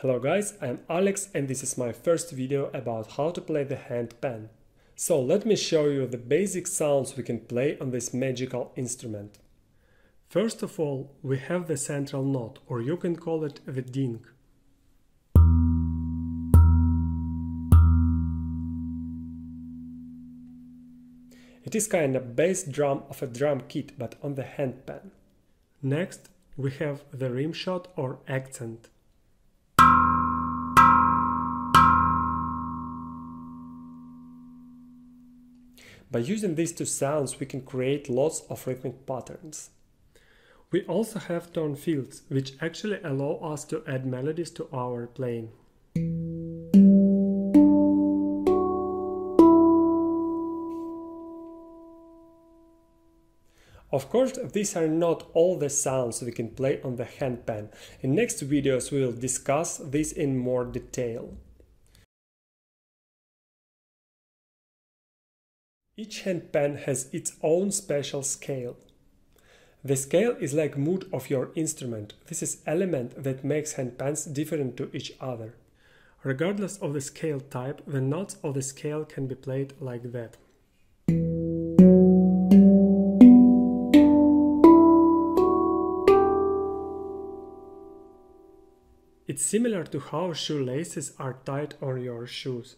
Hello guys, I'm Alex and this is my first video about how to play the handpan. So let me show you the basic sounds we can play on this magical instrument. First of all, we have the central note, or you can call it the ding. It is kind of bass drum of a drum kit, but on the handpan. Next, we have the rim shot or accent. By using these two sounds, we can create lots of rhythmic patterns. We also have tone fields, which actually allow us to add melodies to our playing. Of course, these are not all the sounds we can play on the handpan. In next videos, we will discuss this in more detail. Each handpan has its own special scale. The scale is like mood of your instrument. This is element that makes handpans different to each other. Regardless of the scale type, the notes of the scale can be played like that. It's similar to how shoelaces are tied on your shoes.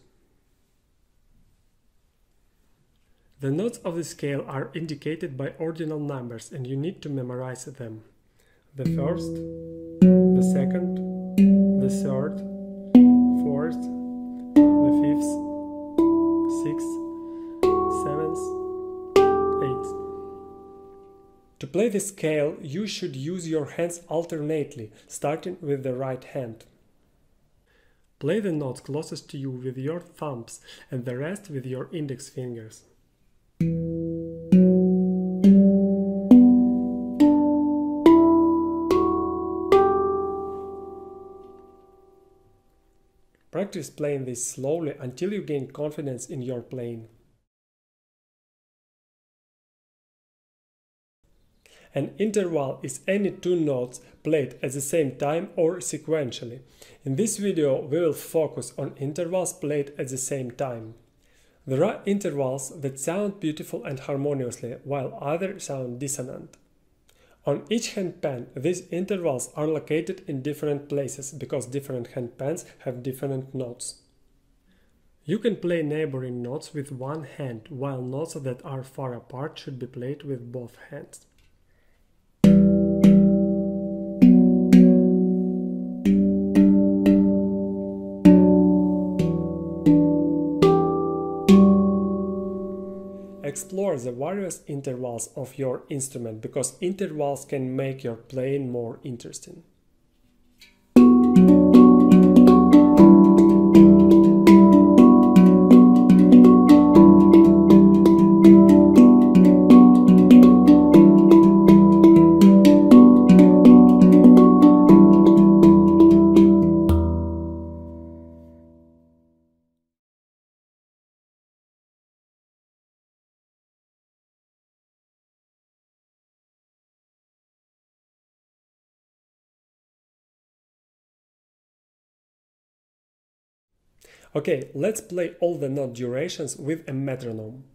The notes of the scale are indicated by ordinal numbers and you need to memorize them. The first, the second, the third, fourth, the fifth, sixth, seventh, eighth. To play the scale, you should use your hands alternately, starting with the right hand. Play the notes closest to you with your thumbs and the rest with your index fingers. Practice playing this slowly until you gain confidence in your playing. An interval is any two notes played at the same time or sequentially. In this video, we will focus on intervals played at the same time. There are intervals that sound beautiful and harmoniously, while others sound dissonant. On each handpan, these intervals are located in different places, because different handpans have different notes. You can play neighboring notes with one hand, while notes that are far apart should be played with both hands. Explore the various intervals of your instrument, because intervals can make your playing more interesting. Okay, let's play all the note durations with a metronome.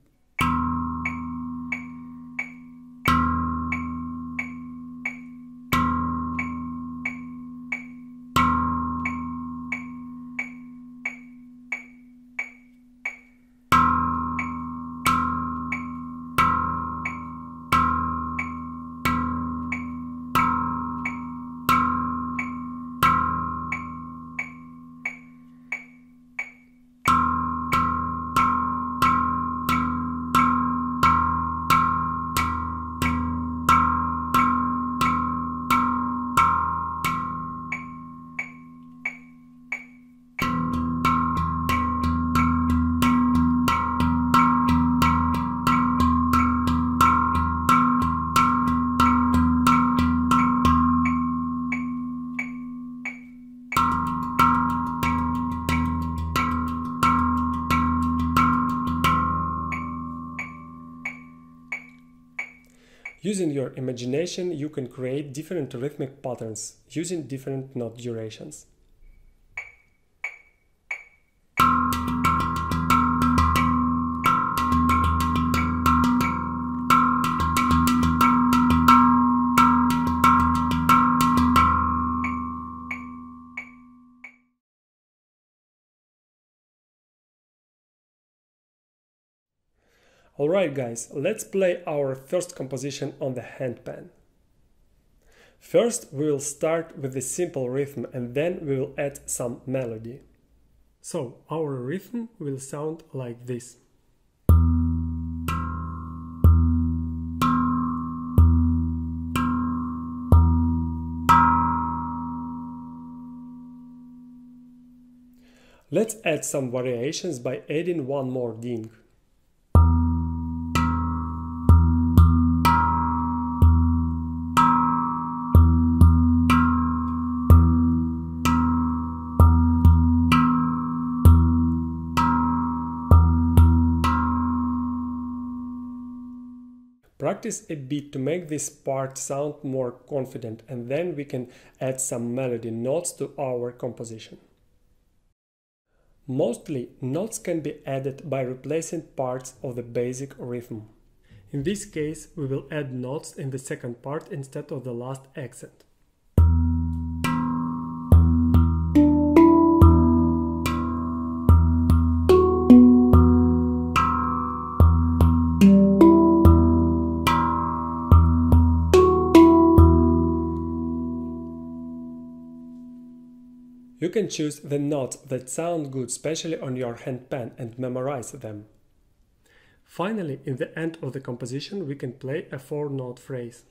Using your imagination, you can create different rhythmic patterns using different note durations. Alright guys, let's play our first composition on the handpan. First we will start with a simple rhythm and then we will add some melody. So our rhythm will sound like this. Let's add some variations by adding one more ding. Practice a bit to make this part sound more confident, and then we can add some melody notes to our composition. Mostly, notes can be added by replacing parts of the basic rhythm. In this case, we will add notes in the second part instead of the last accent. You can choose the notes that sound good, especially on your handpan, and memorize them. Finally, in the end of the composition, we can play a four-note phrase.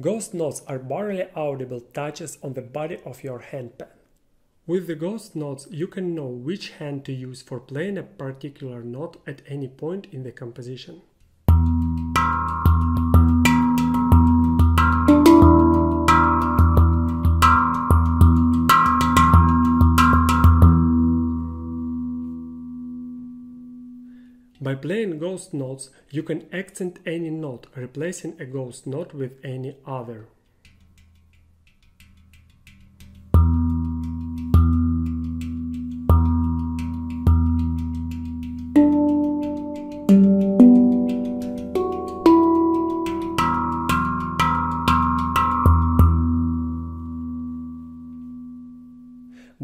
Ghost notes are barely audible touches on the body of your handpan. With the ghost notes you can know which hand to use for playing a particular note at any point in the composition. By playing ghost notes, you can accent any note, replacing a ghost note with any other.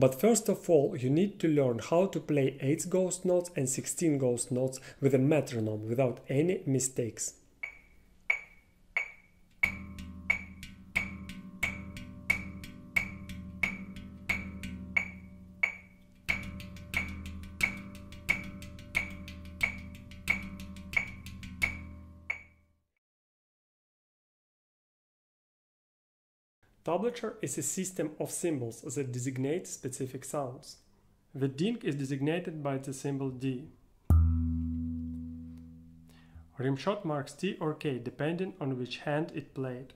But first of all, you need to learn how to play 8 ghost notes and 16 ghost notes with a metronome without any mistakes. Tablature is a system of symbols that designate specific sounds. The ding is designated by the symbol D. Rimshot marks T or K depending on which hand it played.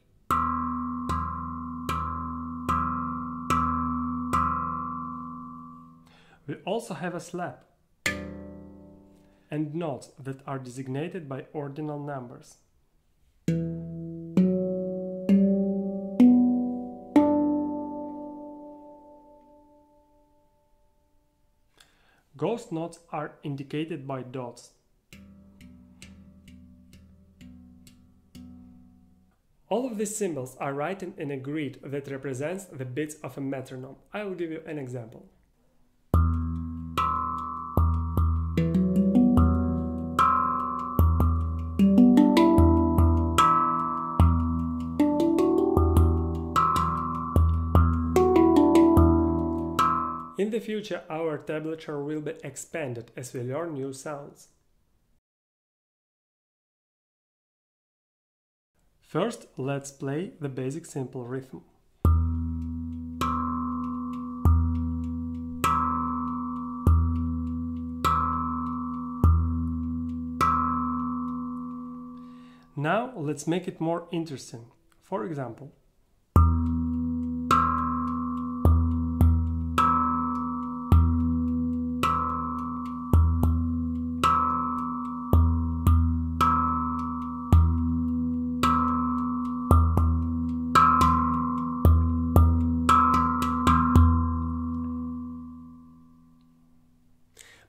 We also have a slap and notes that are designated by ordinal numbers. Ghost notes are indicated by dots. All of these symbols are written in a grid that represents the beats of a metronome. I will give you an example. In the future, our tablature will be expanded as we learn new sounds. First, let's play the basic simple rhythm. Now, let's make it more interesting. For example,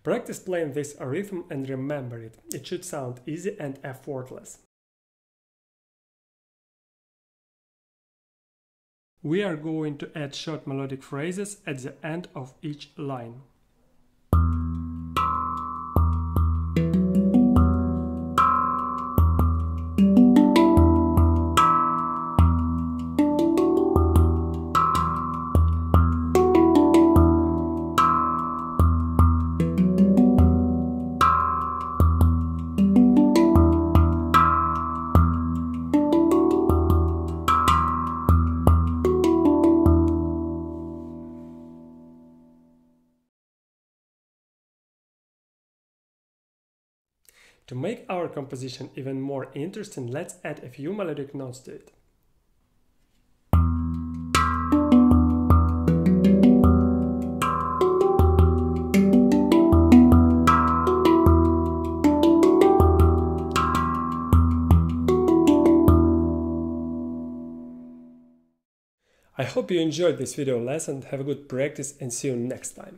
Practice playing this rhythm and remember it. It should sound easy and effortless. We are going to add short melodic phrases at the end of each line. To make our composition even more interesting, let's add a few melodic notes to it. I hope you enjoyed this video lesson, have a good practice and see you next time!